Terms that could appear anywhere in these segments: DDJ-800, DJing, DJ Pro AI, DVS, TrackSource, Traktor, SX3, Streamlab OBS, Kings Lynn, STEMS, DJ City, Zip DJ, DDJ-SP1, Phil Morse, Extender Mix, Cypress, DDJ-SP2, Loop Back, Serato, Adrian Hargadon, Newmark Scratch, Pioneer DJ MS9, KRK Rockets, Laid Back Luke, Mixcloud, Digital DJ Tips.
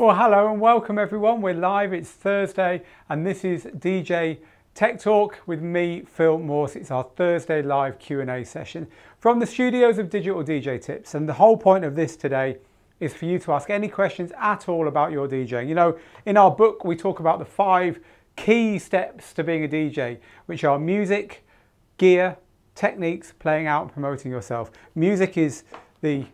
Well, hello and welcome everyone. We're live, it's Thursday, and this is DJ Tech Talk with me, Phil Morse. It's our Thursday live Q&A session from the studios of Digital DJ Tips. And the whole point of this today is for you to ask any questions at all about your DJing. You know, in our book, we talk about the 5 key steps to being a DJ, which are music, gear, techniques, playing out and promoting yourself. Music is the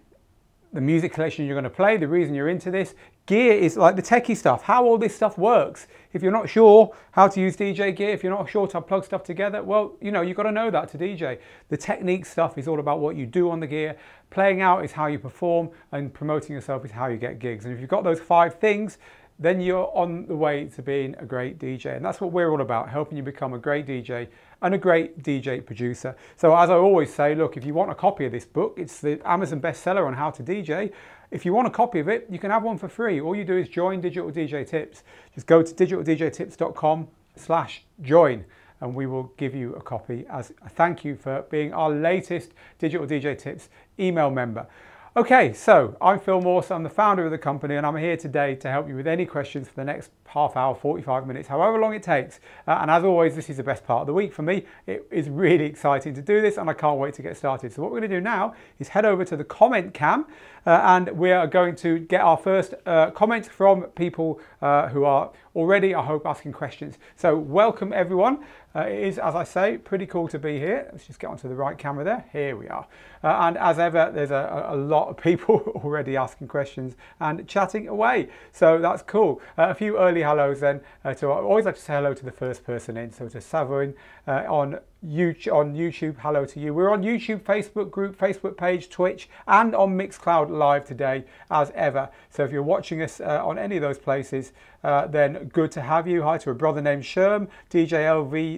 music collection you're going to play, the reason you're into this. Gear is like the techie stuff, how all this stuff works. If you're not sure how to use DJ gear, if you're not sure to plug stuff together, well, you know, you've got to know that to DJ. The technique stuff is all about what you do on the gear. Playing out is how you perform, and promoting yourself is how you get gigs. And if you've got those 5 things, then you're on the way to being a great DJ. And that's what we're all about, helping you become a great DJ and a great DJ producer. So as I always say, look, if you want a copy of this book, it's the Amazon bestseller on how to DJ. If you want a copy of it, you can have one for free. All you do is join Digital DJ Tips. Just go to digitaldjtips.com/join, and we will give you a copy as a thank you for being our latest Digital DJ Tips email member. Okay, so I'm Phil Morse, I'm the founder of the company, and I'm here today to help you with any questions for the next half hour, 45 minutes, however long it takes. And as always, this is the best part of the week for me. It is really exciting to do this, and I can't wait to get started. So what we're going to do now is head over to the comment cam, and we are going to get our first comments from people who are already, I hope, asking questions. So welcome everyone. It is, as I say, pretty cool to be here. Let's just get onto the right camera there. Here we are. And as ever, there's a lot of people already asking questions and chatting away. So that's cool. A few early hellos then. So I always like to say hello to the first person in. So to Savoin on YouTube, hello to you. We're on YouTube, Facebook group, Facebook page, Twitch, and on Mixcloud Live today, as ever. So if you're watching us on any of those places, then good to have you. Hi to a brother named Sherm, DJ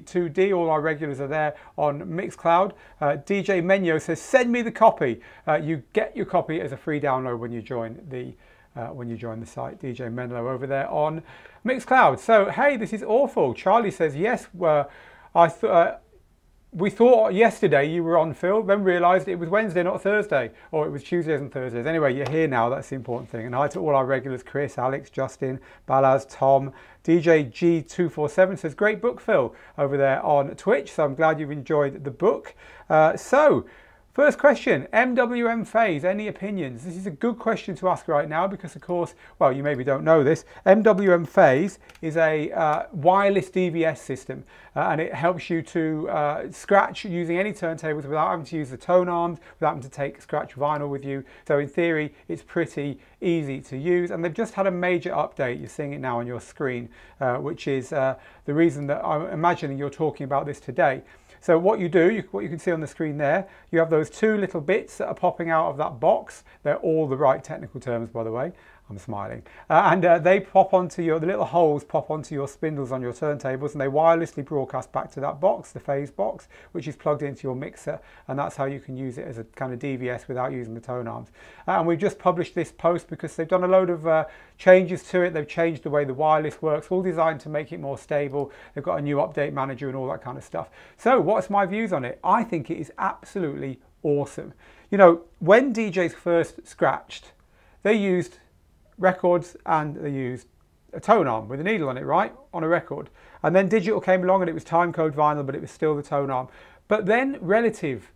LV2D, all our regulars are there on Mixcloud. DJ Menyo says, send me the copy. You get your copy as a free download when you join the site. DJ Menlo over there on Mixcloud. So, hey, this is awful. Charlie says, yes, we thought yesterday you were on, Phil, then realised it was Wednesday, not Thursday, or it was Tuesdays and Thursdays. Anyway, you're here now, that's the important thing. And hi to all our regulars, Chris, Alex, Justin, Balaz, Tom. DJ G247 says, great book, Phil, over there on Twitch. So I'm glad you've enjoyed the book. So, first question, MWM Phase, any opinions? This is a good question to ask right now because, of course, well, you maybe don't know this. MWM Phase is a wireless DVS system. And it helps you to scratch using any turntables without having to use the tone arms, without having to take scratch vinyl with you. So in theory, it's pretty easy to use. And they've just had a major update. You're seeing it now on your screen, which is the reason that I'm imagining you're talking about this today. So what you do, what you can see on the screen there, you have those 2 little bits that are popping out of that box. They're all the right technical terms, by the way. I'm smiling. And they pop onto your, the little holes pop onto your spindles on your turntables, and they wirelessly broadcast back to that box, the phase box, which is plugged into your mixer. And that's how you can use it as a kind of DVS without using the tone arms. And we've just published this post because they've done a load of changes to it. They've changed the way the wireless works, all designed to make it more stable. They've got a new update manager and all that kind of stuff. So what's my views on it? I think it is absolutely awesome. You know, when DJs first scratched, they used records and they used a tone arm with a needle on it, right, on a record. And then digital came along and it was time code vinyl, but it was still the tone arm. But then relative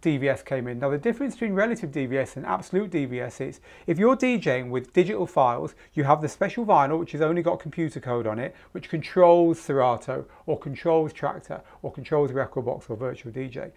DVS came in. Now the difference between relative DVS and absolute DVS is if you're DJing with digital files, you have the special vinyl which has only got computer code on it, which controls Serato or controls Traktor or controls Rekordbox or Virtual DJ.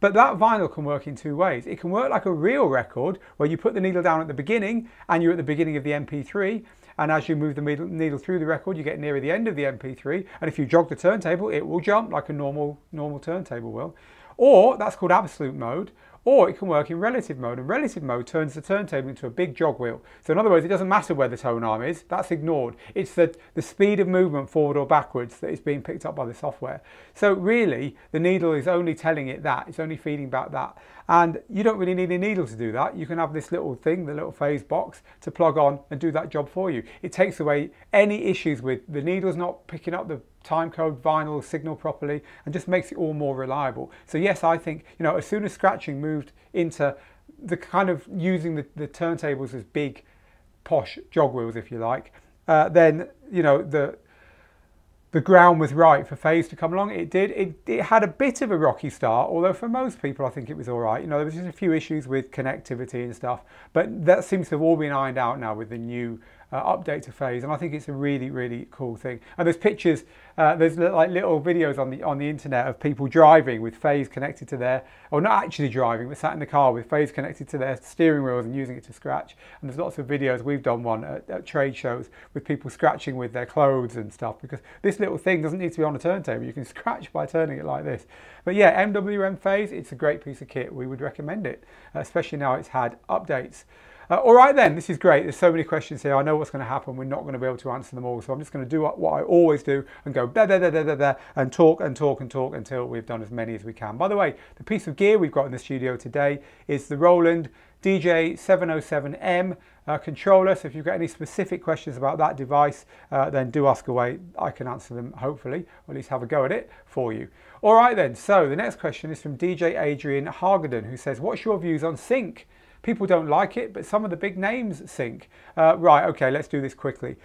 But that vinyl can work in 2 ways. It can work like a real record where you put the needle down at the beginning and you're at the beginning of the MP3, and as you move the needle through the record you get nearer the end of the MP3, and if you jog the turntable it will jump like a normal turntable will. Or that's called absolute mode, or it can work in relative mode, and relative mode turns the turntable into a big jog wheel. So in other words, it doesn't matter where the tone arm is, that's ignored. It's the speed of movement forward or backwards that is being picked up by the software. So really, the needle is only telling it that, it's only feeding back that. And you don't really need a needle to do that. You can have this little thing, the little phase box, to plug on and do that job for you. It takes away any issues with the needles not picking up the time code vinyl signal properly, and just makes it all more reliable. So yes, I think, you know, as soon as scratching moved into the kind of using the turntables as big posh jog wheels, if you like, then you know the ground was right for Phase to come along. It did. It had a bit of a rocky start, although for most people I think it was all right. You know, there was just a few issues with connectivity and stuff, but that seems to have all been ironed out now with the new update to Phase, and I think it's a really, really cool thing. And there's pictures, there's like little videos on the internet of people driving with Phase connected to their, or not actually driving, but sat in the car with Phase connected to their steering wheels and using it to scratch. And there's lots of videos. We've done one at trade shows with people scratching with their clothes and stuff, because this little thing doesn't need to be on a turntable. You can scratch by turning it like this. But yeah, MWM Phase, it's a great piece of kit. We would recommend it, especially now it's had updates. All right then, this is great. There's so many questions here. I know what's going to happen. We're not going to be able to answer them all, so I'm just going to do what I always do and go blah, blah, blah, blah, blah, blah, and talk and talk and talk until we've done as many as we can. By the way, the piece of gear we've got in the studio today is the Roland DJ707M controller. So if you've got any specific questions about that device, then do ask away. I can answer them, hopefully, or at least have a go at it for you. All right then, so the next question is from DJ Adrian Hargadon, who says, what's your views on sync? People don't like it, but some of the big names sync. Right, okay, let's do this quickly.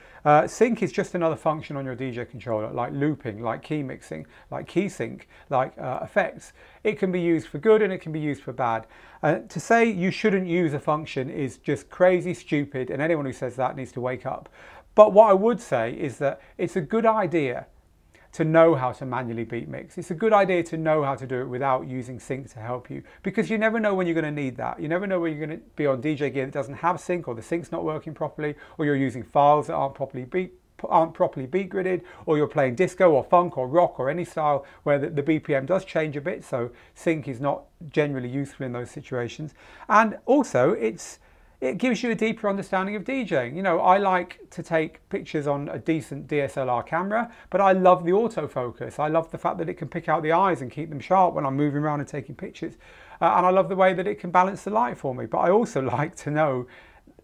Sync is just another function on your DJ controller, like looping, like key mixing, like key sync, like effects. It can be used for good and it can be used for bad. To say you shouldn't use a function is just crazy, stupid, and anyone who says that needs to wake up. But what I would say is that it's a good idea to know how to manually beat mix. It's a good idea to know how to do it without using sync to help you, because you never know when you're going to need that. You never know when you're going to be on DJ gear that doesn't have sync, or the sync's not working properly, or you're using files that aren't properly beat gridded, or you're playing disco or funk or rock or any style where the BPM does change a bit, so sync is not generally useful in those situations. And also it gives you a deeper understanding of DJing. You know, I like to take pictures on a decent DSLR camera, but I love the autofocus. I love the fact that it can pick out the eyes and keep them sharp when I'm moving around and taking pictures. And I love the way that it can balance the light for me. But I also like to know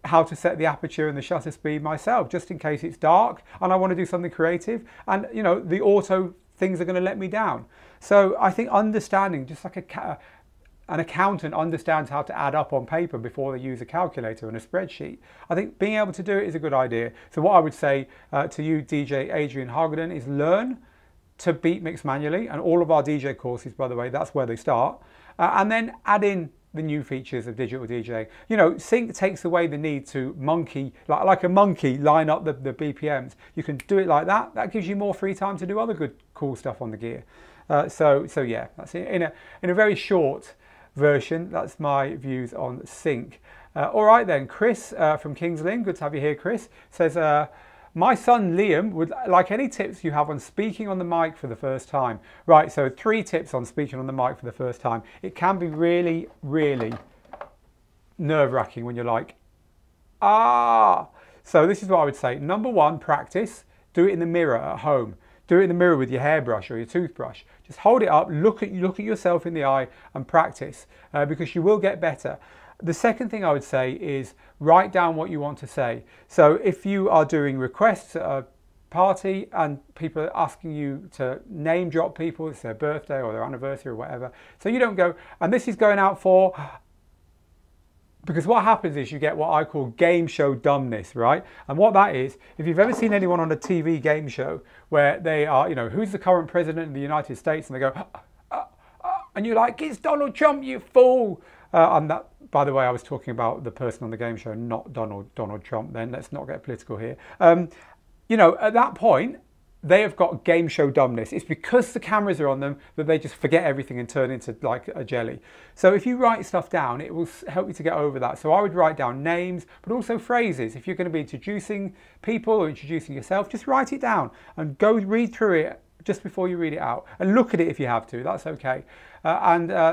how to set the aperture and the shutter speed myself, just in case it's dark and I want to do something creative. And, you know, the auto things are going to let me down. So I think understanding, just like an accountant understands how to add up on paper before they use a calculator and a spreadsheet, I think being able to do it is a good idea. So what I would say to you, DJ Adrian Hargadon, is learn to beat mix manually. And all of our DJ courses, by the way, that's where they start. And then add in the new features of digital DJing. You know, sync takes away the need to monkey, like a monkey, line up the BPMs. You can do it like that. That gives you more free time to do other good, cool stuff on the gear. So yeah, that's it. In a very short version, that's my views on sync. All right then, Chris from Kings Lynn, good to have you here, Chris, says, my son Liam would like any tips you have on speaking on the mic for the first time. Right, so 3 tips on speaking on the mic for the first time. It can be really, really nerve-wracking when you're like, ah! So this is what I would say. Number 1, practice. Do it in the mirror at home. Do it in the mirror with your hairbrush or your toothbrush. Just hold it up, look at yourself in the eye and practice, because you will get better. The second thing I would say is write down what you want to say. So if you are doing requests at a party and people are asking you to name drop people, it's their birthday or their anniversary or whatever, so you don't go, and this is going out for, because what happens is you get what I call game show dumbness, right? And what that is, if you've ever seen anyone on a TV game show where they are, you know, who's the current president of the United States? And they go, and you're like, it's Donald Trump, you fool. And that, by the way, I was talking about the person on the game show, not Donald Trump then. Let's not get political here. You know, at that point, they have got game show dumbness. It's because the cameras are on them that they just forget everything and turn into like a jelly. So if you write stuff down, it will help you to get over that. So I would write down names, but also phrases. If you're going to be introducing people or introducing yourself, just write it down and go read through it just before you read it out. And look at it if you have to, that's okay.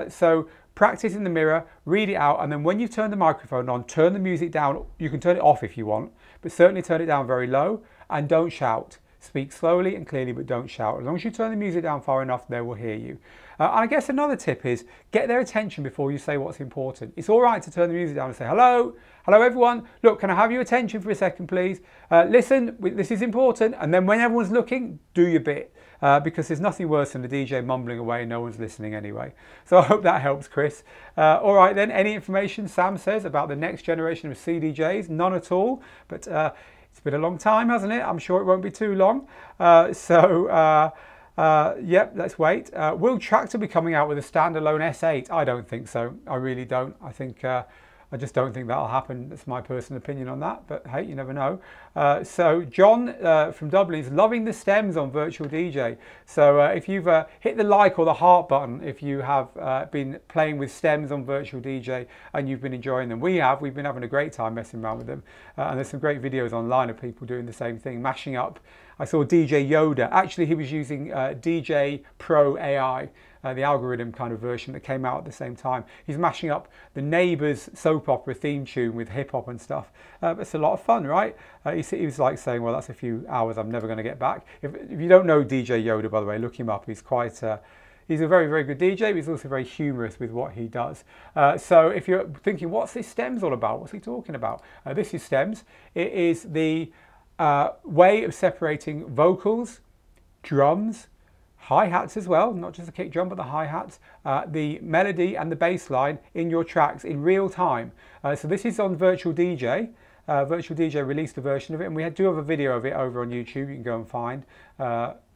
So practice in the mirror, read it out, and then when you turn the microphone on, turn the music down. You can turn it off if you want, but certainly turn it down very low and don't shout. Speak slowly and clearly, but don't shout. As long as you turn the music down far enough, they will hear you. And I guess another tip is get their attention before you say what's important. It's all right to turn the music down and say, hello, hello everyone. Look, can I have your attention for a second, please? Listen, this is important. And then when everyone's looking, do your bit. because there's nothing worse than a DJ mumbling away, no one's listening anyway. So I hope that helps, Chris. All right then, any information, Sam says, about the next generation of CDJs? None at all, but it's been a long time, hasn't it? I'm sure it won't be too long. Yep, let's wait. Will Traktor be coming out with a standalone S8? I don't think so. I really don't. I think I just don't think that'll happen. That's my personal opinion on that, but hey, you never know. So John from Dublin is loving the stems on Virtual DJ. So if you've hit the like or the heart button, if you have been playing with stems on Virtual DJ and you've been enjoying them, we've been having a great time messing around with them. And there's some great videos online of people doing the same thing, mashing up. I saw DJ Yoda. Actually, he was using DJ Pro AI, the algorithm kind of version that came out at the same time. He's mashing up the Neighbours soap opera theme tune with hip hop and stuff. But it's a lot of fun, right? He was like saying, well, that's a few hours I'm never going to get back. If you don't know DJ Yoda, by the way, look him up. He's quite... he's a very, very good DJ, but he's also very humorous with what he does. So if you're thinking, what's this STEMS all about? What's he talking about? This is STEMS. It is the way of separating vocals, drums, hi-hats as well, not just the kick drum but the hi-hats, the melody and the bass line in your tracks in real time. So this is on Virtual DJ. Virtual DJ released a version of it, and we do have a video of it over on YouTube you can go and find.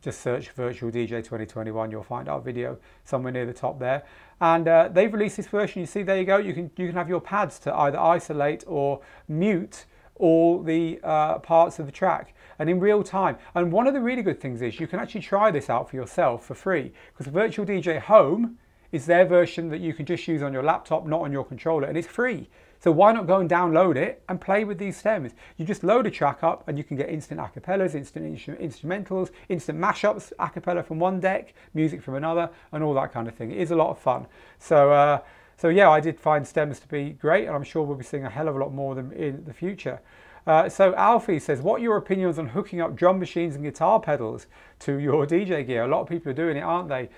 Just search Virtual DJ 2021, you'll find our video somewhere near the top there. And they've released this version, you see, there you go. You can have your pads to either isolate or mute all the parts of the track, and in real time. And one of the really good things is you can actually try this out for yourself for free, because Virtual DJ Home is their version that you can just use on your laptop, not on your controller, and it's free. So why not go and download it and play with these stems? You just load a track up and you can get instant acapellas, instant instrumentals, instant mashups, acapella from one deck, music from another, and all that kind of thing. It is a lot of fun. So so yeah, I did find stems to be great, and I'm sure we'll be seeing a hell of a lot more of them in the future. So Alfie says, what are your opinions on hooking up drum machines and guitar pedals to your DJ gear? A lot of people are doing it, aren't they?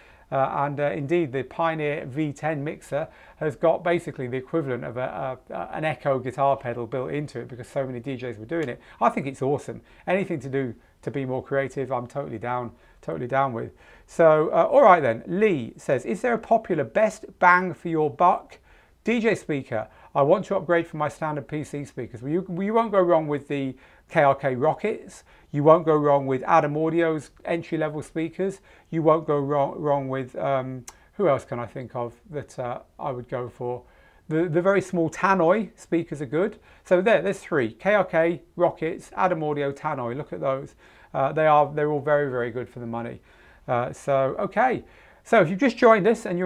Indeed, the Pioneer V10 mixer has got basically the equivalent of an Echo guitar pedal built into it, because so many DJs were doing it. I think it's awesome. Anything to do to be more creative, I'm totally down with. So, all right then, Lee says, is there a popular best bang for your buck DJ speaker? I want to upgrade from my standard PC speakers. Well, you won't go wrong with the KRK Rockets. You won't go wrong with Adam Audio's entry-level speakers. You won't go wrong with, who else can I think of that I would go for? The very small Tannoy speakers are good. So there's three, KRK, Rockets, Adam Audio, Tannoy, look at those. They're all very, very good for the money. Okay. So if you've just joined us and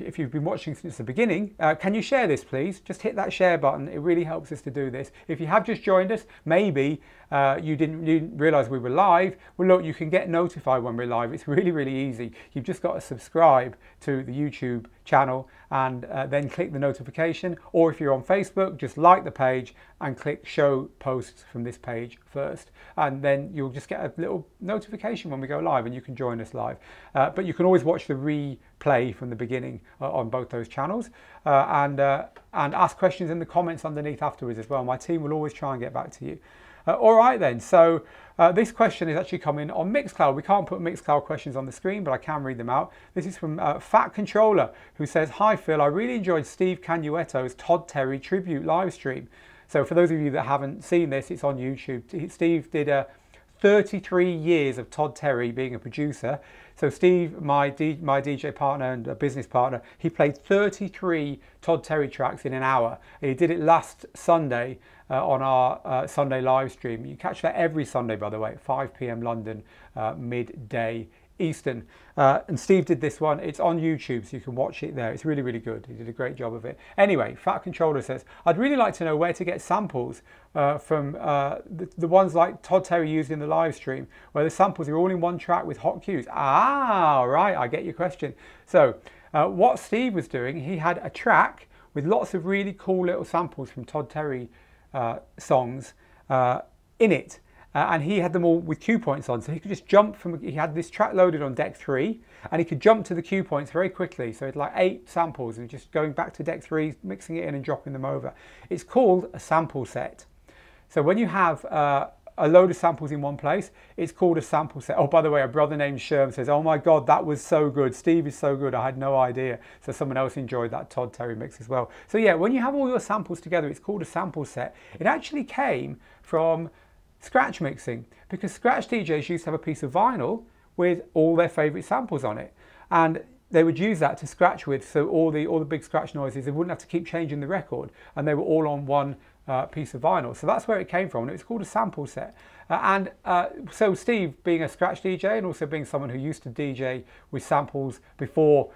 if you've been watching since the beginning, can you share this, please? Just hit that share button. It really helps us to do this. If you have just joined us, maybe you didn't realize we were live. Well, look, you can get notified when we're live. It's really, really easy. You've just got to subscribe to the YouTube channel and then click the notification. Or if you're on Facebook, just like the page and click show posts from this page first. And then you'll just get a little notification when we go live and you can join us live. But you can always watch the replay from the beginning on both those channels and ask questions in the comments underneath afterwards as well. My team will always try and get back to you. All right then, so this question is actually coming on Mixcloud. We can't put Mixcloud questions on the screen, but I can read them out. This is from Fat Controller, who says, hi Phil, I really enjoyed Steve Canuetto's Todd Terry tribute live stream. So for those of you that haven't seen this, it's on YouTube. Steve did 33 years of Todd Terry being a producer. So Steve, my DJ partner and a business partner, he played 33 Todd Terry tracks in an hour. He did it last Sunday on our Sunday live stream. You catch that every Sunday, by the way, at 5 p.m. London, midday Eastern. And Steve did this one. It's on YouTube, so you can watch it there. It's really, really good. He did a great job of it. Anyway, Fat Controller says, I'd really like to know where to get samples from the ones like Todd Terry used in the live stream, where the samples are all in one track with hot cues. Ah, right, I get your question. So what Steve was doing, he had a track with lots of really cool little samples from Todd Terry songs in it. And he had them all with cue points on, so he could just jump from, he had this track loaded on deck 3, and he could jump to the cue points very quickly. So it's like 8 samples, and just going back to deck 3, mixing it in and dropping them over. It's called a sample set. So when you have a load of samples in one place. It's called a sample set. Oh, by the way, a brother named Sherm says, oh my God, that was so good. Steve is so good. I had no idea. So someone else enjoyed that Todd Terry mix as well. So yeah, when you have all your samples together, it's called a sample set. It actually came from scratch mixing, because scratch DJs used to have a piece of vinyl with all their favorite samples on it. And they would use that to scratch with, so all the big scratch noises, they wouldn't have to keep changing the record, and they were all on one piece of vinyl. So that's where it came from, and it was called a sample set. So Steve, being a scratch DJ and also being someone who used to DJ with samples before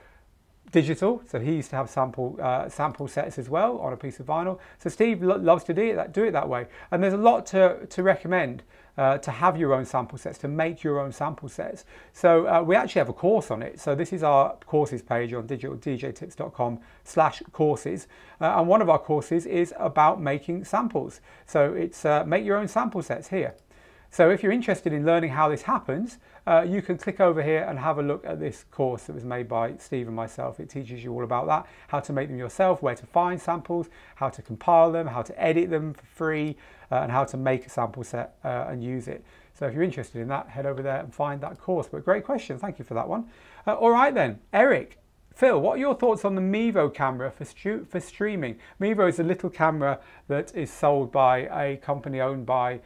digital, so he used to have sample sets as well on a piece of vinyl. So Steve loves to do it that way. And there's a lot to recommend to have your own sample sets, to make your own sample sets. So we actually have a course on it. So this is our courses page on digitaldjtips.com/courses. And one of our courses is about making samples. So it's make your own sample sets here. So if you're interested in learning how this happens, you can click over here and have a look at this course that was made by Steve and myself. It teaches you all about that, how to make them yourself, where to find samples, how to compile them, how to edit them for free, and how to make a sample set and use it. So if you're interested in that, head over there and find that course. But great question. Thank you for that one. All right then, Eric. Phil, what are your thoughts on the Mevo camera for streaming? Mevo is a little camera that is sold by a company owned by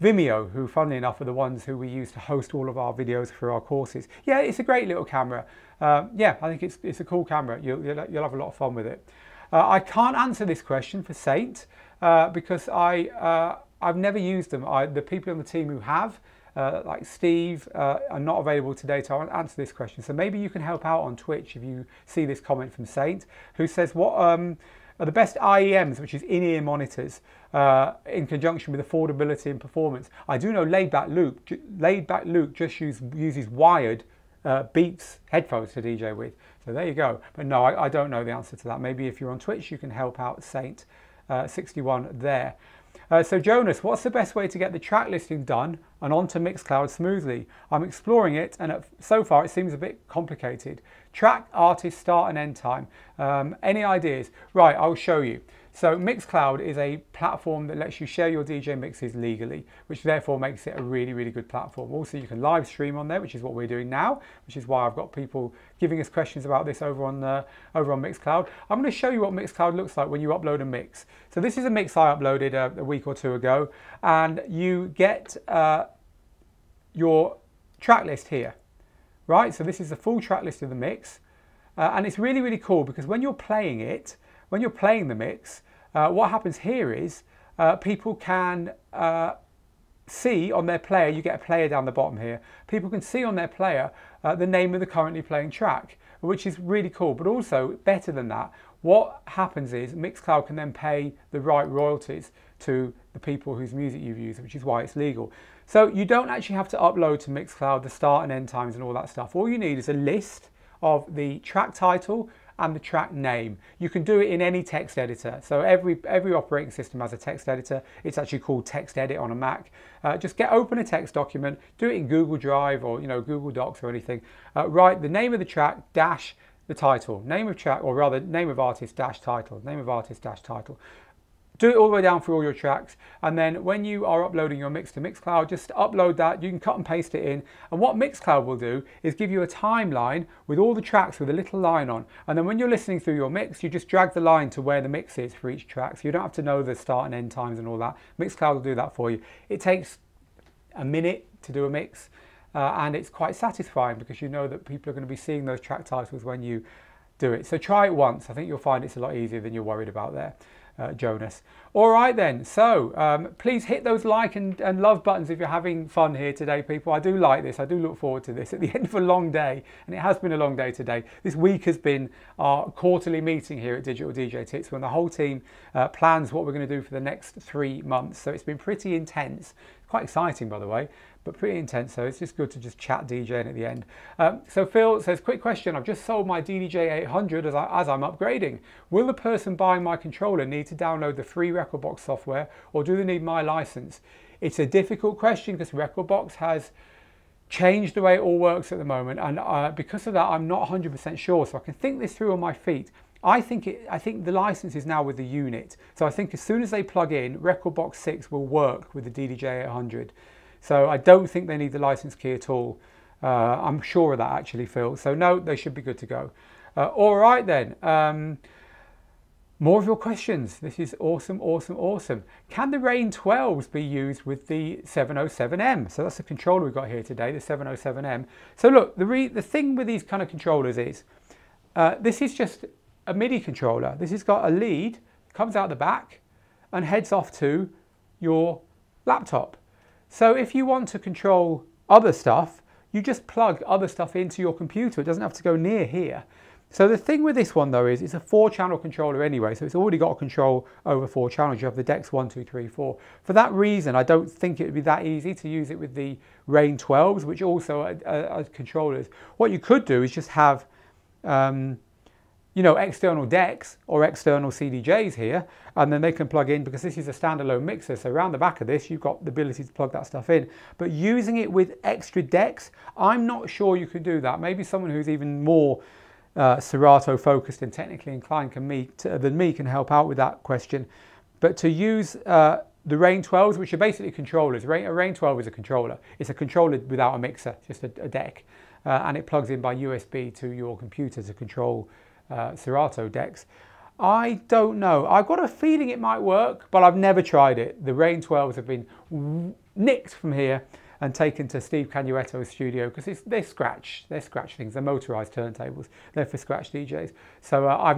Vimeo, who funnily enough are the ones who we use to host all of our videos for our courses. Yeah, it's a great little camera. Yeah, I think it's a cool camera. You'll have a lot of fun with it. I can't answer this question for Saint because I've never used them. The people on the team who have, like Steve, are not available today to answer this question. So maybe you can help out on Twitch if you see this comment from Saint, who says, what are the best IEMs, which is in-ear monitors, in conjunction with affordability and performance? I do know Laid Back Luke just uses wired Beats headphones to DJ with. So there you go. But no, I don't know the answer to that. Maybe if you're on Twitch, you can help out Saint61 there. So Jonas, what's the best way to get the track listing done and onto Mixcloud smoothly? I'm exploring it, and so far it seems a bit complicated. Track, artist, start and end time. Any ideas? Right, I'll show you. So Mixcloud is a platform that lets you share your DJ mixes legally, which therefore makes it a really, really good platform. Also, you can live stream on there, which is what we're doing now, which is why I've got people giving us questions about this over on Mixcloud. I'm going to show you what Mixcloud looks like when you upload a mix. So this is a mix I uploaded a week or two ago, and you get your track list here, right? So this is the full track list of the mix, and it's really, really cool because when you're playing it, when you're playing the mix, what happens here is people can see on their player, you get a player down the bottom here, people can see on their player the name of the currently playing track, which is really cool. But also, better than that, what happens is Mixcloud can then pay the right royalties to the people whose music you've used, which is why it's legal. So you don't actually have to upload to Mixcloud the start and end times and all that stuff. All you need is a list of the track title and the track name. You can do it in any text editor. So every operating system has a text editor. It's actually called Text Edit on a Mac. Just open a text document, do it in Google Drive or Google Docs or anything. Write the name of the track dash the title, name of track, or rather name of artist dash title, name of artist dash title. Do it all the way down for all your tracks, and then when you are uploading your mix to Mixcloud, just upload that. You can cut and paste it in, and what Mixcloud will do is give you a timeline with all the tracks with a little line on, and then when you're listening through your mix, you just drag the line to where the mix is for each track, so you don't have to know the start and end times and all that. Mixcloud will do that for you. It takes a minute to do a mix, and it's quite satisfying because you know that people are going to be seeing those track titles when you do it. So try it once. I think you'll find it's a lot easier than you're worried about there. Jonas. All right then, so please hit those like and love buttons if you're having fun here today, people. I do like this. I do look forward to this at the end of a long day, and it has been a long day today. This week has been our quarterly meeting here at Digital DJ Tips, when the whole team plans what we're going to do for the next 3 months. So it's been pretty intense, quite exciting by the way, but pretty intense. So it's just good to just chat DJing at the end. So Phil says, quick question, I've just sold my DDJ-800 as I'm upgrading. Will the person buying my controller need to download the free Rekordbox software, or do they need my license? It's a difficult question because Rekordbox has changed the way it all works at the moment, and because of that I'm not 100% sure, so I can think this through on my feet. I think the license is now with the unit. So I think as soon as they plug in, Rekordbox 6 will work with the DDJ-800. So I don't think they need the license key at all. I'm sure of that actually, Phil. So no, they should be good to go. All right then. More of your questions. This is awesome, awesome, awesome. Can the Rain 12s be used with the 707M? So that's the controller we've got here today, the 707M. So look, the thing with these kind of controllers is, this is just a MIDI controller. This has got a lead, comes out the back and heads off to your laptop. So if you want to control other stuff, you just plug other stuff into your computer. It doesn't have to go near here. So the thing with this one though is it's a 4-channel controller anyway, so it's already got control over 4 channels. You have the DEX 1, 2, 3, 4. For that reason, I don't think it would be that easy to use it with the Rain 12s, which also are controllers. What you could do is just have, you know, external DEX or external CDJs here, and then they can plug in, because this is a standalone mixer. So around the back of this, you've got the ability to plug that stuff in. But using it with extra DEX, I'm not sure you could do that. Maybe someone who's even more Serato focused and technically inclined than me can help out with that question. But to use the Rain 12s, which are basically controllers. A Rain 12 is a controller. It's a controller without a mixer, just a DEC, and it plugs in by USB to your computer to control Serato DECs. I don't know. I've got a feeling it might work, but I've never tried it. The Rain 12s have been nicked from here and taken to Steve Canuetto's studio, because they're scratch things. They're motorized turntables. They're for scratch DJs. So I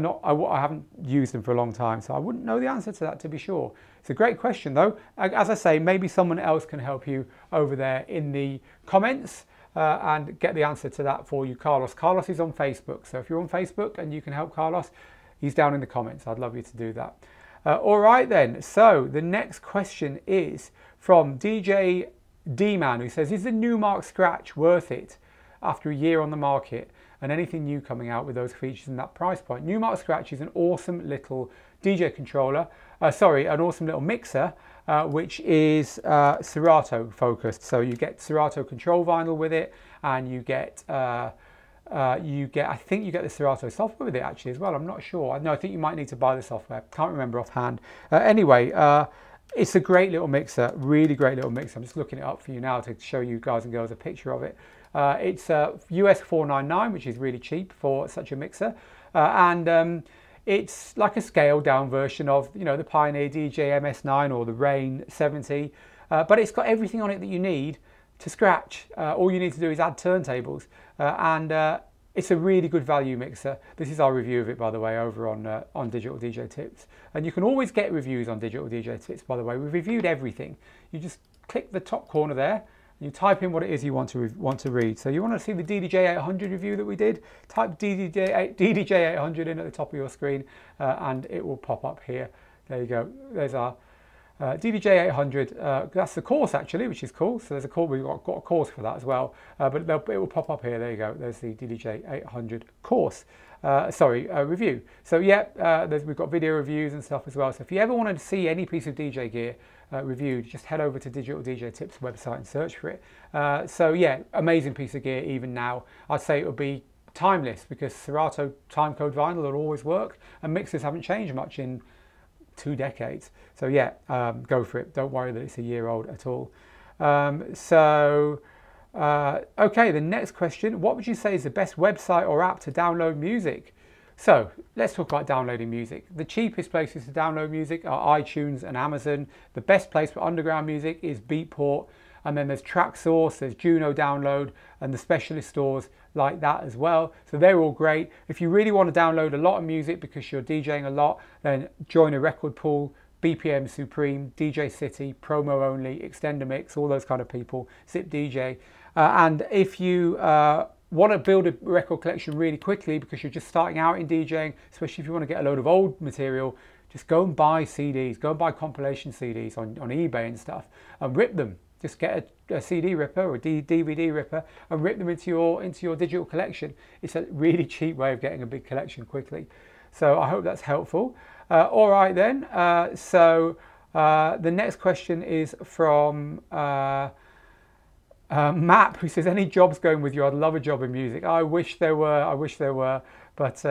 haven't used them for a long time, so I wouldn't know the answer to that, to be sure. It's a great question though. As I say, maybe someone else can help you over there in the comments and get the answer to that for you. Carlos is on Facebook. So if you're on Facebook and you can help Carlos, he's down in the comments. I'd love you to do that. All right then. So the next question is from DJ D-Man, who says, is the Newmark Scratch worth it after a year on the market and anything new coming out with those features and that price point? Newmark Scratch is an awesome little DJ controller, an awesome little mixer, which is Serato focused. So you get Serato control vinyl with it, and you get, I think you get the Serato software with it actually as well. I'm not sure. No, I think you might need to buy the software. Can't remember offhand. Anyway, it's a great little mixer, really great little mixer. I'm just looking it up for you now to show you guys and girls a picture of it. It's US $499, which is really cheap for such a mixer. It's like a scaled down version of, you know, the Pioneer DJ MS9 or the Rain 70, but it's got everything on it that you need to scratch. All you need to do is add turntables, it's a really good value mixer. This is our review of it, by the way, over on Digital DJ Tips. And you can always get reviews on Digital DJ Tips, by the way. We've reviewed everything. You just click the top corner there, and you type in what it is you want to read. So you want to see the DDJ-800 review that we did? Type DDJ-800 in at the top of your screen, and it will pop up here. There you go. There's our DDJ-800, that's the course actually, which is cool. So there's a course, we've got a course for that as well, but it will pop up here. There you go. There's the DDJ-800 course, review. So yeah, we've got video reviews and stuff as well. So if you ever wanted to see any piece of DJ gear reviewed, just head over to Digital DJ Tips website and search for it. So yeah, amazing piece of gear even now. I'd say it would be timeless, because Serato timecode vinyl will always work, and mixers haven't changed much in 2 decades. So yeah, go for it. Don't worry that it's a year old at all. Okay, the next question. What would you say is the best website or app to download music? So let's talk about downloading music. The cheapest places to download music are iTunes and Amazon. The best place for underground music is Beatport. And then there's TrackSource, there's Juno Download, and the specialist stores like that as well. So they're all great. If you really want to download a lot of music because you're DJing a lot, then join a record pool, BPM Supreme, DJ City, Promo Only, Extender Mix, all those kind of people, Zip DJ. And if you want to build a record collection really quickly because you're just starting out in DJing, especially if you want to get a load of old material, just go and buy CDs, go and buy compilation CDs on eBay and stuff, and rip them. Just get a CD ripper or a DVD ripper and rip them into your digital collection. It's a really cheap way of getting a big collection quickly. So I hope that's helpful. All right then. The next question is from Map, who says, any jobs going with you? I'd love a job in music. I wish there were. I wish there were. But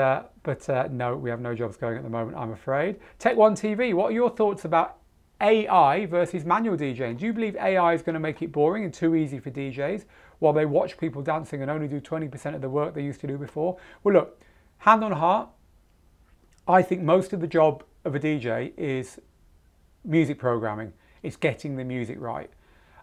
no, we have no jobs going at the moment, I'm afraid. Tech One TV, what are your thoughts about AI versus manual DJing? Do you believe AI is going to make it boring and too easy for DJs while they watch people dancing and only do 20% of the work they used to do before? Well, look, hand on heart, I think most of the job of a DJ is music programming. It's getting the music right.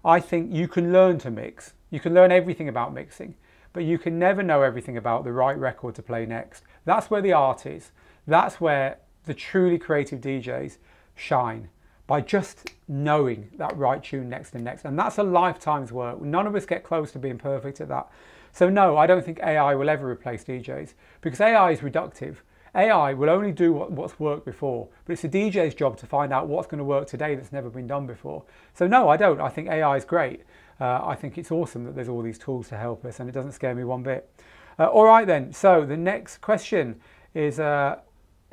I think you can learn to mix. You can learn everything about mixing, but you can never know everything about the right record to play next. That's where the art is. That's where the truly creative DJs shine, by just knowing that right tune next and next. And that's a lifetime's work. None of us get close to being perfect at that. So no, I don't think AI will ever replace DJs, because AI is reductive. AI will only do what's worked before, but it's a DJ's job to find out what's going to work today that's never been done before. So no, I don't. I think AI is great. I think it's awesome that there's all these tools to help us, and it doesn't scare me one bit. All right then, so the next question is,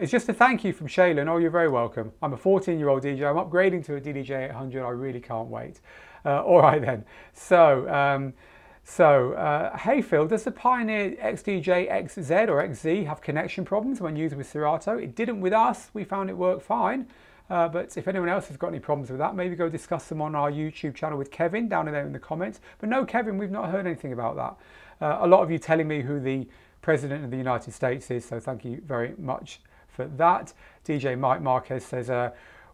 just a thank you from Shaylin. Oh, you're very welcome. I'm a 14-year-old DJ. I'm upgrading to a DDJ-800. I really can't wait. All right then. So, hey Phil, does the Pioneer XDJ XZ or XZ have connection problems when used with Serato? It didn't with us. We found it worked fine. But if anyone else has got any problems with that, maybe go discuss them on our YouTube channel with Kevin down in there in the comments. But no, Kevin, we've not heard anything about that. A lot of you telling me who the President of the United States is, so thank you very much for that. DJ Mike Marquez says,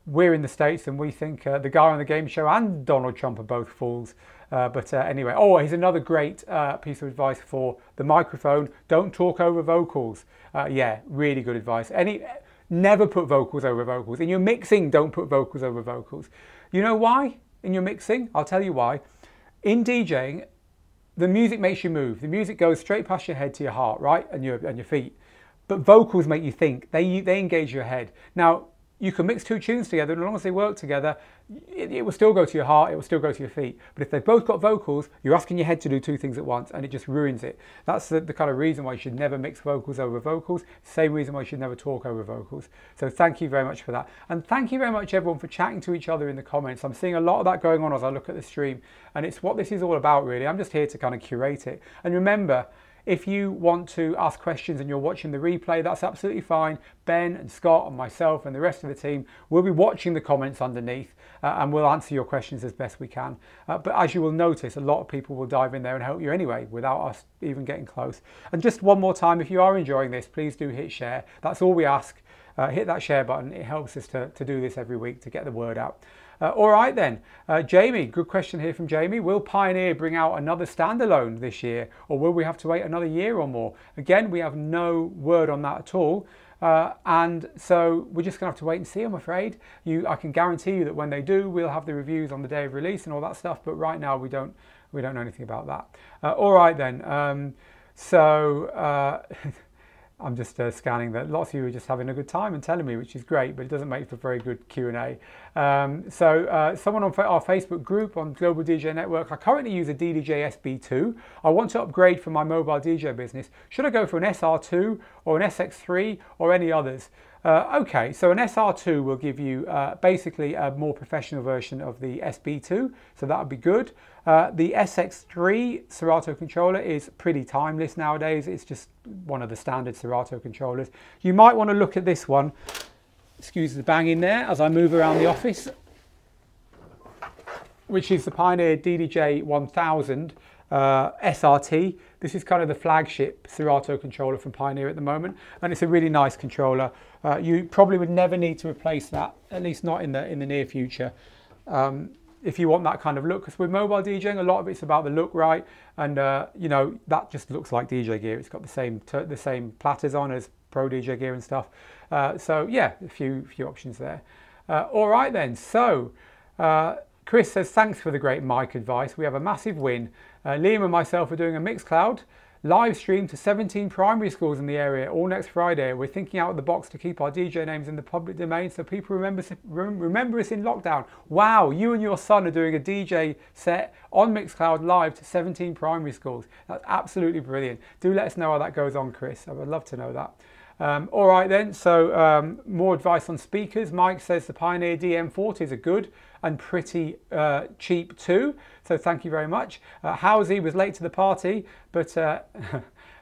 we're in the States and we think the guy on the game show and Donald Trump are both fools. Anyway, oh, here's another great piece of advice for the microphone. Don't talk over vocals. Yeah, really good advice. Never put vocals over vocals. In your mixing, don't put vocals over vocals. You know why in your mixing? I'll tell you why. In DJing, the music makes you move. The music goes straight past your head to your heart, right? And your feet. But vocals make you think. They engage your head. Now, you can mix two tunes together, and as long as they work together, it will still go to your heart, it will still go to your feet. But if they've both got vocals, you're asking your head to do two things at once, and it just ruins it. That's the kind of reason why you should never mix vocals over vocals, same reason why you should never talk over vocals. So thank you very much for that. And thank you very much, everyone, for chatting to each other in the comments. I'm seeing a lot of that going on as I look at the stream, and it's what this is all about, really. I'm just here to kind of curate it. And remember, if you want to ask questions and you're watching the replay, that's absolutely fine. Ben and Scott and myself and the rest of the team will be watching the comments underneath and we'll answer your questions as best we can. But as you will notice, a lot of people will dive in there and help you anyway without us even getting close. And just one more time, if you are enjoying this, please do hit share. That's all we ask. Hit that share button. It helps us to do this every week to get the word out. All right then, Jamie, good question here from Jamie. Will Pioneer bring out another standalone this year, or will we have to wait another year or more? Again, we have no word on that at all. And so we're just going to have to wait and see, I'm afraid. I can guarantee you that when they do, we'll have the reviews on the day of release and all that stuff. But right now, we don't know anything about that. All right then. I'm just scanning that. Lots of you are just having a good time and telling me, which is great, but it doesn't make for very good Q&A. Someone on our Facebook group on Global DJ Network, I currently use a DDJ-SP2. I want to upgrade for my mobile DJ business. Should I go for an SR2 or an SX3 or any others? Okay, so an SR2 will give you basically a more professional version of the SB2, so that would be good. The SX3 Serato controller is pretty timeless nowadays. It's just one of the standard Serato controllers. You might want to look at this one. Excuse the bang in there as I move around the office, which is the Pioneer DDJ-1000 SRT. This is kind of the flagship Serato controller from Pioneer at the moment, and it's a really nice controller. You probably would never need to replace that, at least not in the near future, if you want that kind of look. Because with mobile DJing, a lot of it's about the look, right? And you know, that just looks like DJ gear. It's got the same platters on as Pro DJ gear and stuff. So yeah, a few options there. All right then. So. Chris says, thanks for the great mic advice. We have a massive win. Liam and myself are doing a Mixcloud live stream to 17 primary schools in the area all next Friday. We're thinking out of the box to keep our DJ names in the public domain so people remember us in lockdown. Wow, you and your son are doing a DJ set on Mixcloud live to 17 primary schools. That's absolutely brilliant. Do let us know how that goes on, Chris. I would love to know that. All right then, so more advice on speakers. Mike says the Pioneer DM40s are good and pretty cheap too. So thank you very much. Housie was late to the party, but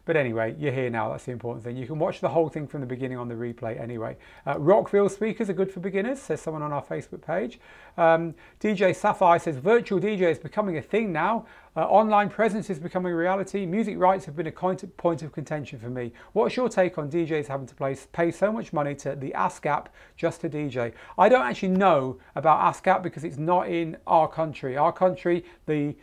but anyway, you're here now. That's the important thing. You can watch the whole thing from the beginning on the replay anyway. Rockville speakers are good for beginners, says someone on our Facebook page. DJ Sapphire says virtual DJ is becoming a thing now. Online presence is becoming a reality. Music rights have been a point of contention for me. What's your take on DJs having to pay so much money to the ASCAP just to DJ? I don't actually know about ASCAP because it's not in our country. Our country, the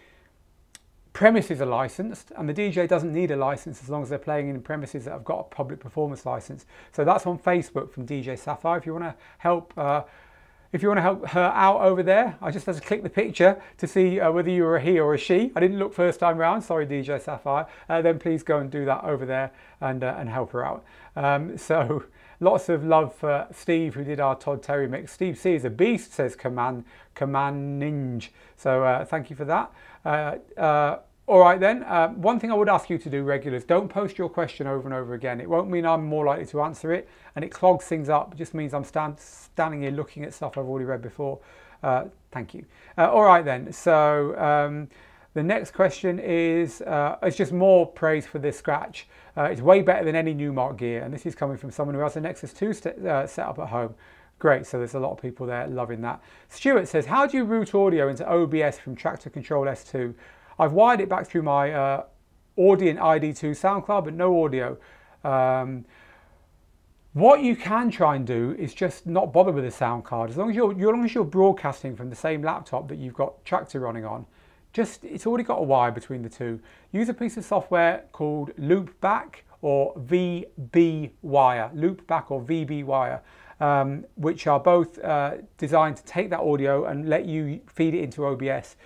premises are licensed and the DJ doesn't need a license as long as they're playing in premises that have got a public performance license. So that's on Facebook from DJ Sapphire. If you want to help help her out over there, I just had to click the picture to see whether you were a he or a she. I didn't look first time round, sorry DJ Sapphire. Then please go and do that over there and help her out. So lots of love for Steve who did our Todd Terry mix. Steve C is a beast, says Command Ninja. So thank you for that. All right then, one thing I would ask you to do, regulars, don't post your question over and over again. It won't mean I'm more likely to answer it, and it clogs things up. It just means I'm standing here looking at stuff I've already read before. Thank you. All right then, so the next question is, it's just more praise for this Scratch. It's way better than any Newmark gear, and this is coming from someone who has a Nexus 2 set up at home. Great, so there's a lot of people there loving that. Stuart says, how do you route audio into OBS from Traktor Control S2? I've wired it back through my Audient ID2 sound card, but no audio. What you can try and do is just not bother with the sound card. As long as you're broadcasting from the same laptop that you've got Traktor running on, it's already got a wire between the two. Use a piece of software called Loop Back or VB Wire. Loop Back or VB Wire. Which are both designed to take that audio and let you feed it into OBS.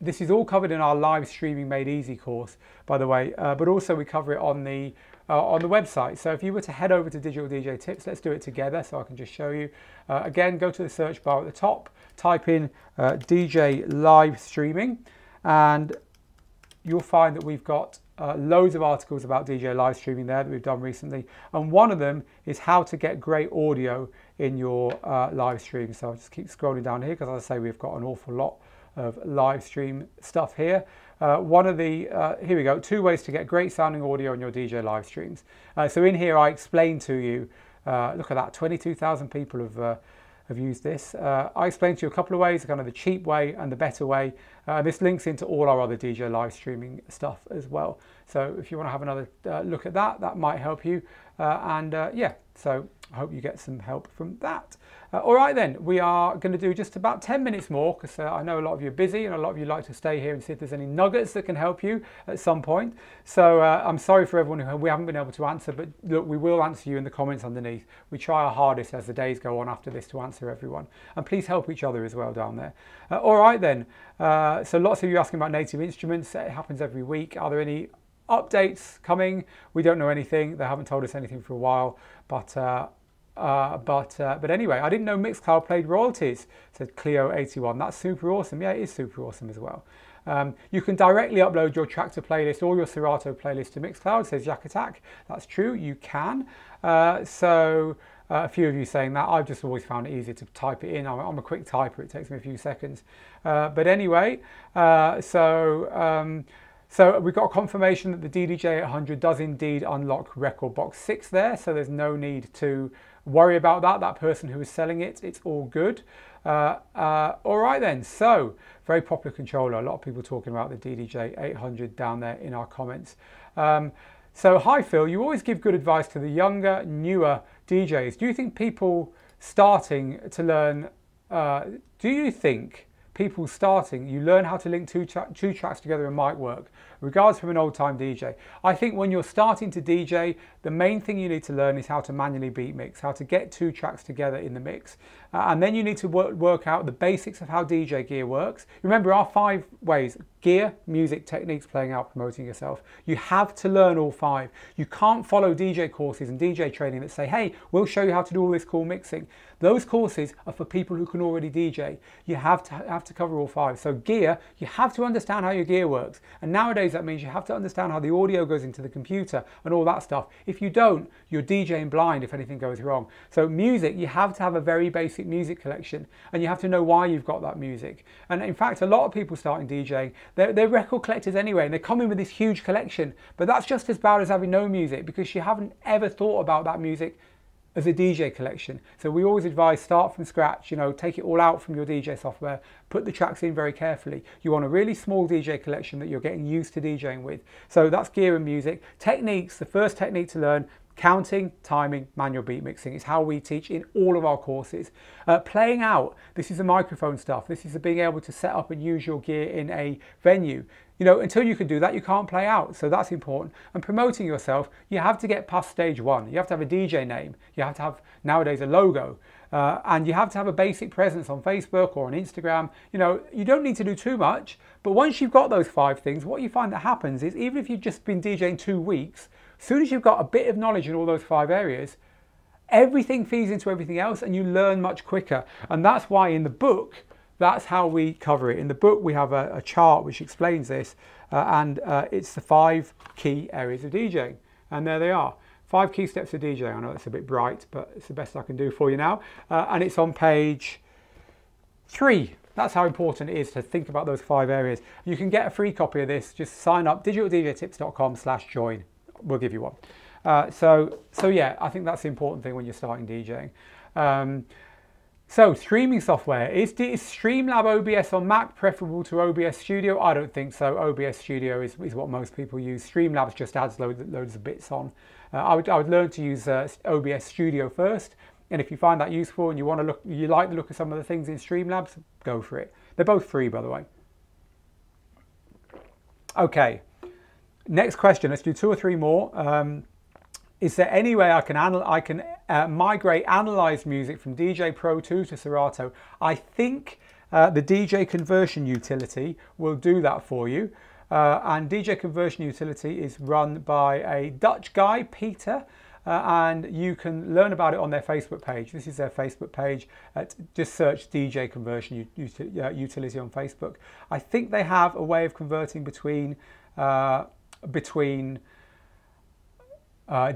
This is all covered in our live streaming made easy course, by the way, but also we cover it on the website. So if you were to head over to Digital DJ Tips, let's do it together so I can just show you. Again, go to the search bar at the top, type in DJ live streaming, and you'll find that we've got loads of articles about DJ live streaming there that we've done recently, and one of them is how to get great audio in your live stream. So I'll just keep scrolling down here because, as I say, we've got an awful lot of live stream stuff here. One of the here we go, 2 ways to get great sounding audio in your DJ live streams. So in here I explained to you, look at that, 22,000 people have used this. I explained to you a couple of ways, kind of the cheap way and the better way. This links into all our other DJ live streaming stuff as well. So if you want to have another look at that, that might help you. Yeah, so I hope you get some help from that. All right then, we are going to do just about 10 minutes more because I know a lot of you are busy and a lot of you like to stay here and see if there's any nuggets that can help you at some point. So I'm sorry for everyone who we haven't been able to answer, but look, we will answer you in the comments underneath. We try our hardest as the days go on after this to answer everyone. And please help each other as well down there. All right then. So lots of you asking about native instruments. It happens every week. Are there any updates coming? We don't know anything. They haven't told us anything for a while. But anyway, I didn't know Mixcloud played royalties, said Cleo81. That's super awesome. Yeah, it is super awesome as well. You can directly upload your Traktor playlist or your Serato playlist to Mixcloud, says Yak Attack. That's true. You can. A few of you saying that. I've just always found it easier to type it in. I'm a quick typer. It takes me a few seconds. But anyway, so we've got confirmation that the DDJ-800 does indeed unlock Rekordbox 6 there. So there's no need to worry about that. That person who is selling it, it's all good. All right then. So very popular controller. A lot of people talking about the DDJ-800 down there in our comments. So hi Phil, you always give good advice to the younger, newer DJs. Do you think people starting, you learn how to link two tracks together in mic work, regards from an old-time DJ? I think when you're starting to DJ, the main thing you need to learn is how to manually beat mix, how to get two tracks together in the mix. and then you need to work out the basics of how DJ gear works. Remember our 5 ways: gear, music, techniques, playing out, promoting yourself. You have to learn all 5. You can't follow DJ courses and DJ training that say, hey, we'll show you how to do all this cool mixing. Those courses are for people who can already DJ. You have to cover all 5. So gear, you have to understand how your gear works. And nowadays that means you have to understand how the audio goes into the computer and all that stuff. If you don't, you're DJing blind if anything goes wrong. So music, you have to have a very basic music collection, and you have to know why you've got that music. And in fact, a lot of people starting DJing, they're record collectors anyway, and they come in with this huge collection, but that's just as bad as having no music, because you haven't ever thought about that music as a DJ collection. So we always advise start from scratch, you know, take it all out from your DJ software, put the tracks in very carefully. You want a really small DJ collection that you're getting used to DJing with. So that's gear and music. Techniques, the first technique to learn: counting, timing, manual beat mixing. It's how we teach in all of our courses. Playing out, this is the microphone stuff. This is the being able to set up and use your gear in a venue. You know, until you can do that, you can't play out, so that's important. And promoting yourself, you have to get past stage 1. You have to have a DJ name. You have to have, nowadays, a logo. And you have to have a basic presence on Facebook or on Instagram. You know, you don't need to do too much, but once you've got those 5 things, what you find that happens is, even if you've just been DJing 2 weeks, as soon as you've got a bit of knowledge in all those 5 areas, everything feeds into everything else and you learn much quicker. And that's why in the book, that's how we cover it. In the book, we have a chart which explains this, and it's the 5 key areas of DJing. And there they are. 5 key steps of DJing. I know it's a bit bright, but it's the best I can do for you now. And it's on page 3. That's how important it is to think about those 5 areas. You can get a free copy of this. Just sign up, digitaldjtips.com/join. We'll give you one. So yeah, I think that's the important thing when you're starting DJing. So streaming software, is Streamlab OBS on Mac preferable to OBS Studio? I don't think so. OBS Studio is what most people use. Streamlab just adds loads of bits on. I would learn to use OBS Studio first, and if you find that useful and you want to look, you like the look of some of the things in Streamlabs, go for it. They're both free, by the way. Okay, next question. Let's do 2 or 3 more. Is there any way I can migrate analyzed music from DJ Pro 2 to Serato? I think the DJ Conversion Utility will do that for you. And DJ Conversion Utility is run by a Dutch guy, Peter, and you can learn about it on their Facebook page. This is their Facebook page. Just search DJ Conversion Utility on Facebook. I think they have a way of converting between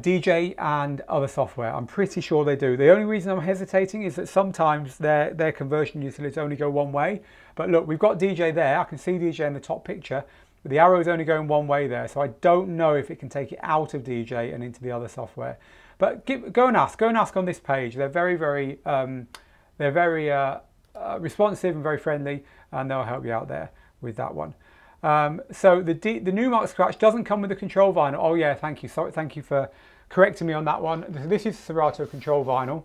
DJ and other software. I'm pretty sure they do. The only reason I'm hesitating is that sometimes their conversion utilities only go one way. But look, we've got DJ there. I can see DJ in the top picture. But the arrow's only going one way there, so I don't know if it can take it out of DJ and into the other software. But go and ask on this page. They're very responsive and very friendly, and they'll help you out there with that one. So the Newmark Scratch doesn't come with the control vinyl. Oh yeah, thank you. Sorry, thank you for correcting me on that one. This is Serato control vinyl.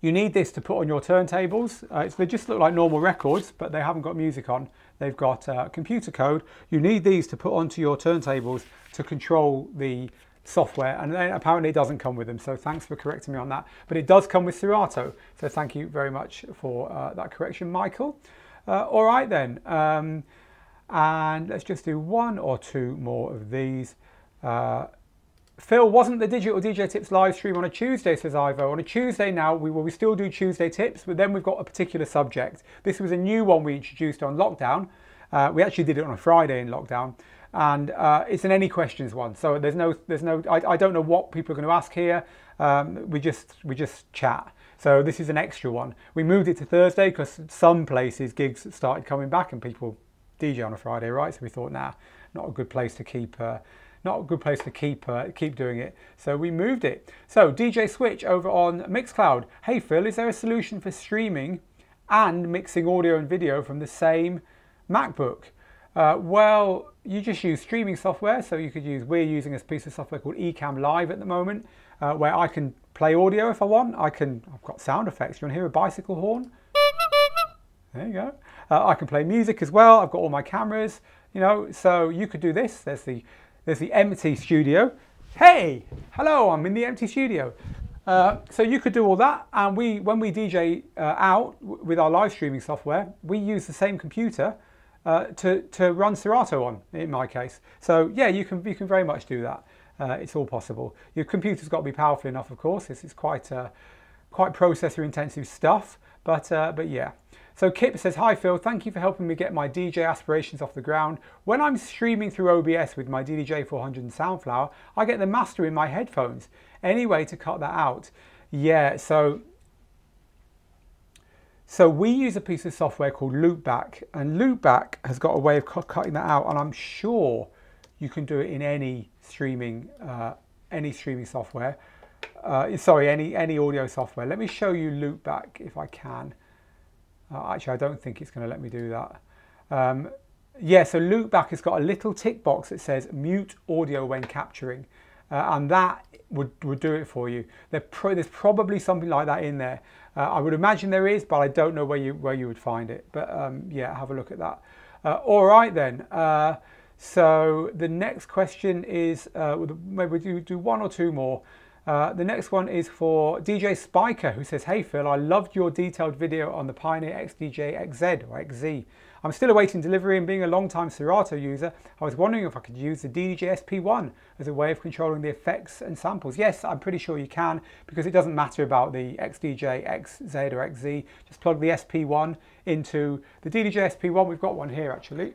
You need this to put on your turntables. They just look like normal records, but they haven't got music on. They've got computer code. You need these to put onto your turntables to control the software, and then apparently it doesn't come with them, so thanks for correcting me on that. But it does come with Serato, so thank you very much for that correction, Michael. All right then. And let's just do 1 or 2 more of these. Phil, wasn't the Digital DJ Tips live stream on a Tuesday, says Ivo. On a Tuesday now, we still do Tuesday tips, but then we've got a particular subject. This was a new one we introduced on lockdown. We actually did it on a Friday in lockdown. And it's an any questions one. So I don't know what people are going to ask here. We just chat. So this is an extra one. We moved it to Thursday because some places, gigs started coming back and people DJ on a Friday, right? So we thought, nah, not a good place to keep keep doing it, so we moved it. So DJ Switch over on Mixcloud. Hey Phil, is there a solution for streaming and mixing audio and video from the same MacBook? Well, you just use streaming software, so you could use, we're using a piece of software called Ecamm Live at the moment, where I can play audio if I want. I've got sound effects. You want to hear a bicycle horn? There you go. I can play music as well. I've got all my cameras, you know, so you could do this. There's the empty studio. Hey, hello, I'm in the empty studio. So you could do all that, and we, when we DJ out with our live streaming software, we use the same computer to run Serato on, in my case. So yeah, you can very much do that. It's all possible. Your computer's got to be powerful enough, of course. It's quite quite processor-intensive stuff, but yeah. So Kip says, hi Phil, thank you for helping me get my DJ aspirations off the ground. When I'm streaming through OBS with my DDJ-400 and Soundflower, I get the master in my headphones. Any way to cut that out? Yeah, so we use a piece of software called Loop Back, and Loop Back has got a way of cutting that out, and I'm sure you can do it in any streaming software. Sorry, any audio software. Let me show you Loop Back if I can. Actually, I don't think it's going to let me do that. Yeah, so Loop Back has got a little tick box that says mute audio when capturing, and that would do it for you. There's probably something like that in there. I would imagine there is, but I don't know where you would find it. But yeah, have a look at that. All right then. So the next question is, maybe we do one or two more. The next one is for DJ Spiker, who says, hey Phil, I loved your detailed video on the Pioneer XDJ XZ, or XZ. I'm still awaiting delivery, and being a long-time Serato user, I was wondering if I could use the DDJ-SP1 as a way of controlling the effects and samples. Yes, I'm pretty sure you can, because it doesn't matter about the XDJ XZ or XZ. Just plug the SP1 into the DDJ-SP1. We've got one here, actually.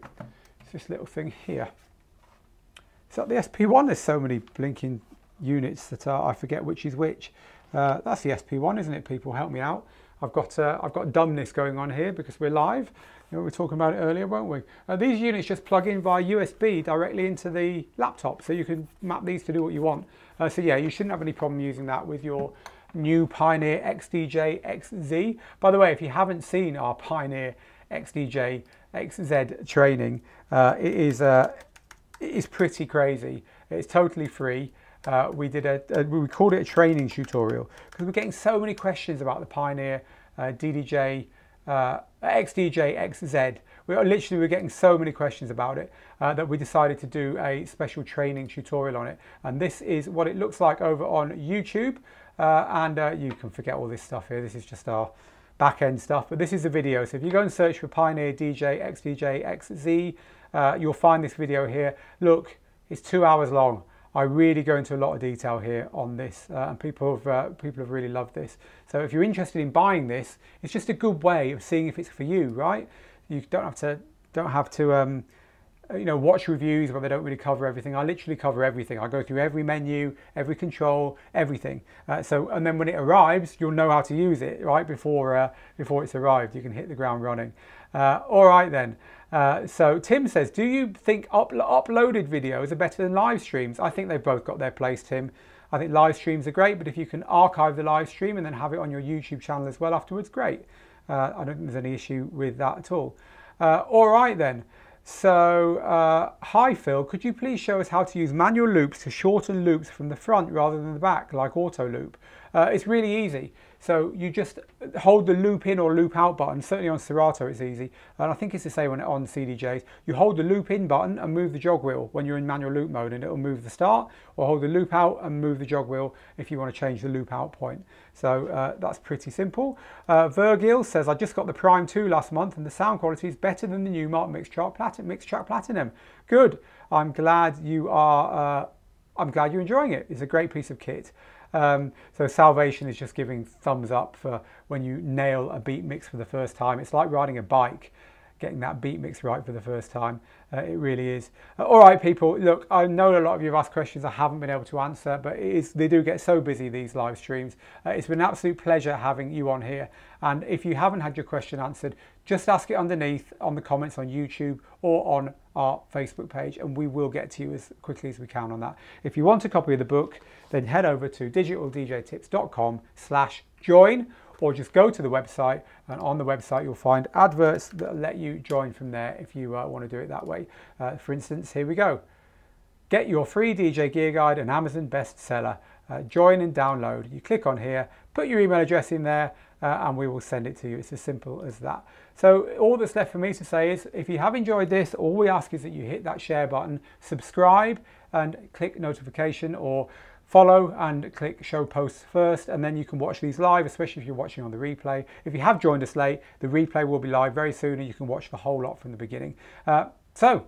It's this little thing here. Is that the SP1? There's so many blinking units that are, I forget which is which. That's the SP1, isn't it, people? Help me out. I've got dumbness going on here because we're live. You know, we were talking about it earlier, weren't we? These units just plug in via USB directly into the laptop, so you can map these to do what you want. So yeah, you shouldn't have any problem using that with your new Pioneer XDJ XZ. By the way, if you haven't seen our Pioneer XDJ XZ training, it is pretty crazy. It's totally free. We did we called it a training tutorial because we're getting so many questions about the Pioneer XDJ XZ. We were getting so many questions about it that we decided to do a special training tutorial on it. And this is what it looks like over on YouTube. You can forget all this stuff here. This is just our back end stuff, but this is the video. So if you go and search for Pioneer XDJ XZ, you'll find this video here. Look, it's 2 hours long. I really go into a lot of detail here on this, and people have really loved this. So if you're interested in buying this, it's just a good way of seeing if it's for you, right? You don't have to you know, watch reviews where they don't really cover everything. I literally cover everything. I go through every menu, every control, everything. And then when it arrives, you'll know how to use it right before it's arrived. You can hit the ground running. All right then. So Tim says, do you think uploaded videos are better than live streams? I think they've both got their place, Tim. I think live streams are great, but if you can archive the live stream and then have it on your YouTube channel as well afterwards, great. I don't think there's any issue with that at all. All right then. So, hi Phil, could you please show us how to use manual loops to shorten loops from the front rather than the back, like auto loop? It's really easy. So you just hold the loop in or loop out button. Certainly on Serato it's easy, and I think it's the same on CDJs. You hold the loop in button and move the jog wheel when you're in manual loop mode, and it'll move the start, or hold the loop out and move the jog wheel if you want to change the loop out point. So that's pretty simple. Virgil says, I just got the Prime 2 last month and the sound quality is better than the Newmark Mixtrack Platinum. Good. I'm glad you're enjoying it. It's a great piece of kit. So Salvation is just giving thumbs up for when you nail a beat mix for the first time. It's like riding a bike, getting that beat mix right for the first time. It really is. All right, people, look, I know a lot of you have asked questions I haven't been able to answer, but they do get so busy, these live streams. It's been an absolute pleasure having you on here. And if you haven't had your question answered, just ask it underneath on the comments on YouTube or on our Facebook page, and we will get to you as quickly as we can on that. If you want a copy of the book, then head over to digitaldjtips.com/join, or just go to the website, and on the website you'll find adverts that let you join from there if you want to do it that way. For instance, here we go. Get your free DJ gear guide, an Amazon bestseller. Join and download. You click on here, put your email address in there, and we will send it to you. It's as simple as that. So all that's left for me to say is, if you have enjoyed this, all we ask is that you hit that share button, subscribe, and click notification, or follow and click show posts first, and then you can watch these live, especially if you're watching on the replay. If you have joined us late, the replay will be live very soon and you can watch the whole lot from the beginning. So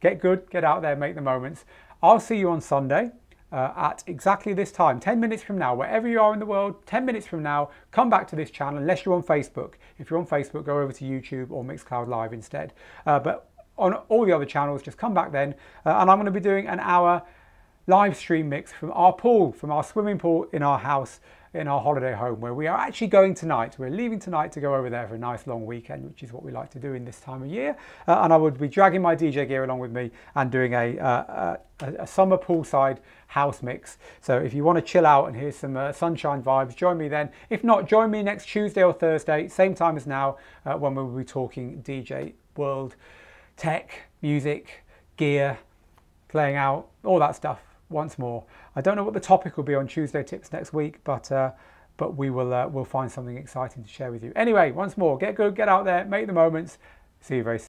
get good, get out there, make the moments. I'll see you on Sunday at exactly this time, 10 minutes from now, wherever you are in the world, 10 minutes from now. Come back to this channel unless you're on Facebook. If you're on Facebook, go over to YouTube or Mixcloud Live instead. But on all the other channels, just come back then. And I'm going to be doing an hour live stream mix from our pool, from our swimming pool in our house, in our holiday home, where we are actually going tonight. We're leaving tonight to go over there for a nice long weekend, which is what we like to do in this time of year. And I would be dragging my DJ gear along with me and doing a summer poolside house mix. So if you want to chill out and hear some sunshine vibes, join me then. If not, join me next Tuesday or Thursday, same time as now, when we'll be talking DJ world, tech, music, gear, playing out, all that stuff. Once more, I don't know what the topic will be on Tuesday Tips next week, but we'll find something exciting to share with you. Anyway, once more, get good, get out there, make the moments. See you very soon.